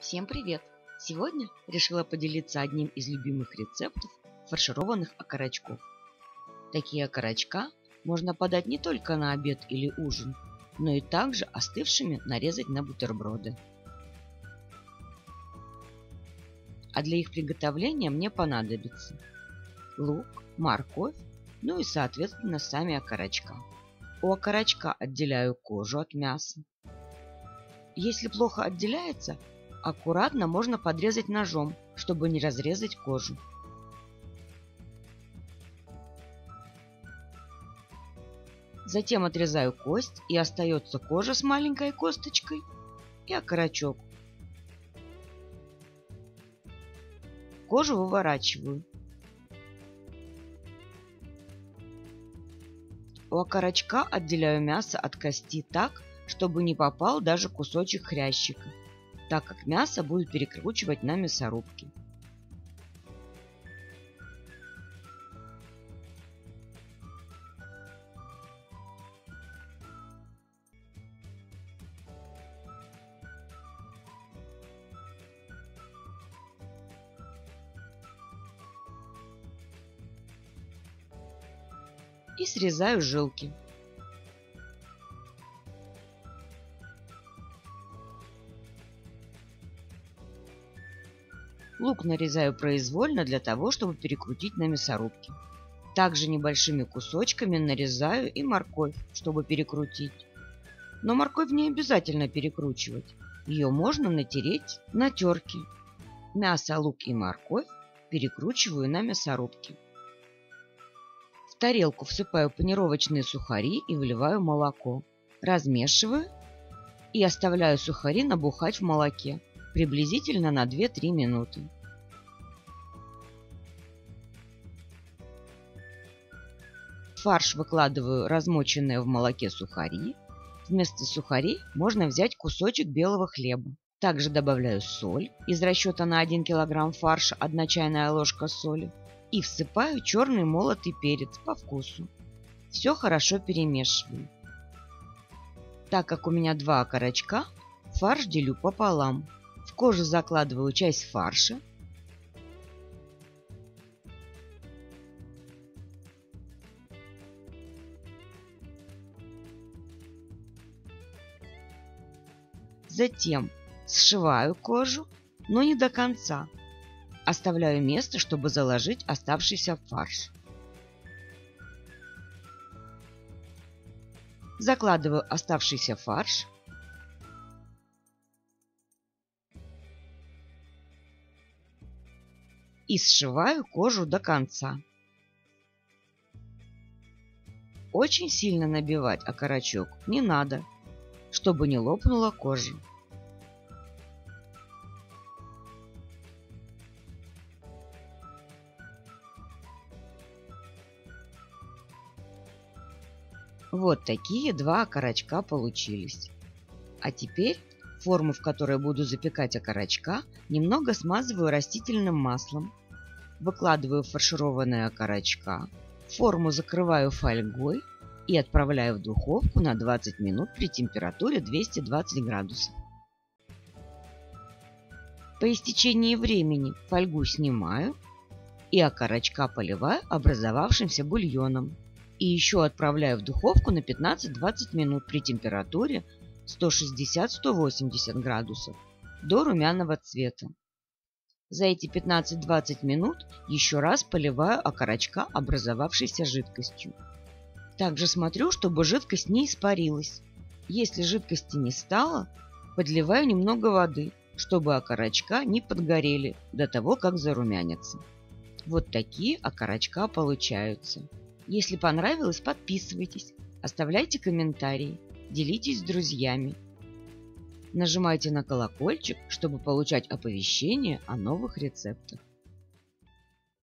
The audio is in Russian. Всем привет! Сегодня решила поделиться одним из любимых рецептов фаршированных окорочков. Такие окорочка можно подать не только на обед или ужин, но и также остывшими нарезать на бутерброды. А для их приготовления мне понадобится лук, морковь, ну и соответственно сами окорочка. У окорочка отделяю кожу от мяса. Если плохо отделяется, аккуратно можно подрезать ножом, чтобы не разрезать кожу. Затем отрезаю кость, и остается кожа с маленькой косточкой и окорочок. Кожу выворачиваю. У окорочка отделяю мясо от кости так, чтобы не попал даже кусочек хрящика, так как мясо будут перекручивать на мясорубке. И срезаю жилки. Лук нарезаю произвольно для того, чтобы перекрутить на мясорубке. Также небольшими кусочками нарезаю и морковь, чтобы перекрутить. Но морковь не обязательно перекручивать. Ее можно натереть на терке. Мясо, лук и морковь перекручиваю на мясорубке. В тарелку всыпаю панировочные сухари и выливаю молоко. Размешиваю и оставляю сухари набухать в молоке приблизительно на 2-3 минуты. В фарш выкладываю размоченные в молоке сухари. Вместо сухарей можно взять кусочек белого хлеба. Также добавляю соль. Из расчета на 1 кг фарша 1 чайная ложка соли. И всыпаю черный молотый перец по вкусу. Все хорошо перемешиваю. Так как у меня 2 окорочка, фарш делю пополам. В кожу закладываю часть фарша, затем сшиваю кожу, но не до конца. Оставляю место, чтобы заложить оставшийся фарш. Закладываю оставшийся фарш. И сшиваю кожу до конца. Очень сильно набивать окорочок не надо, чтобы не лопнула кожа. Вот такие 2 окорочка получились. А теперь форму, в которой буду запекать окорочка, немного смазываю растительным маслом. Выкладываю фаршированные окорочка, форму закрываю фольгой и отправляю в духовку на 20 минут при температуре 220 градусов. По истечении времени фольгу снимаю и окорочка поливаю образовавшимся бульоном. И еще отправляю в духовку на 15-20 минут при температуре 160-180 градусов до румяного цвета. За эти 15-20 минут еще раз поливаю окорочка образовавшейся жидкостью. Также смотрю, чтобы жидкость не испарилась. Если жидкости не стало, подливаю немного воды, чтобы окорочка не подгорели до того, как зарумянятся. Вот такие окорочка получаются. Если понравилось, подписывайтесь, оставляйте комментарии, делитесь с друзьями. Нажимайте на колокольчик, чтобы получать оповещения о новых рецептах.